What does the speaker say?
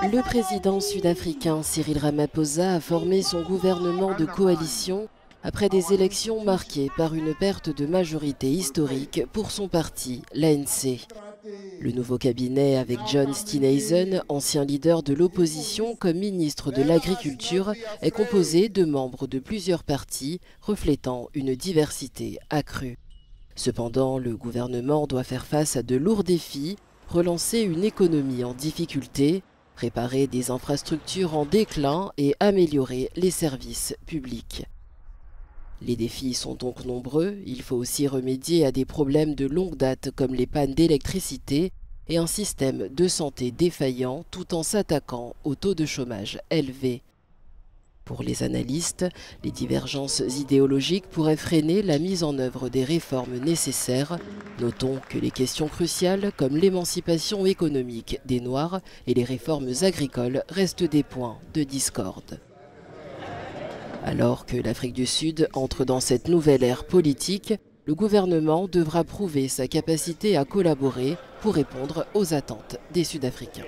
Le président sud-africain Cyril Ramaphosa a formé son gouvernement de coalition après des élections marquées par une perte de majorité historique pour son parti, l'ANC. Le nouveau cabinet, avec John Steenhuisen, ancien leader de l'opposition comme ministre de l'Agriculture, est composé de membres de plusieurs partis, reflétant une diversité accrue. Cependant, le gouvernement doit faire face à de lourds défis, relancer une économie en difficulté, réparer des infrastructures en déclin et améliorer les services publics. Les défis sont donc nombreux, il faut aussi remédier à des problèmes de longue date comme les pannes d'électricité et un système de santé défaillant tout en s'attaquant au taux de chômage élevé. Pour les analystes, les divergences idéologiques pourraient freiner la mise en œuvre des réformes nécessaires. Notons que les questions cruciales comme l'émancipation économique des Noirs et les réformes agricoles restent des points de discorde. Alors que l'Afrique du Sud entre dans cette nouvelle ère politique, le gouvernement devra prouver sa capacité à collaborer pour répondre aux attentes des Sud-Africains.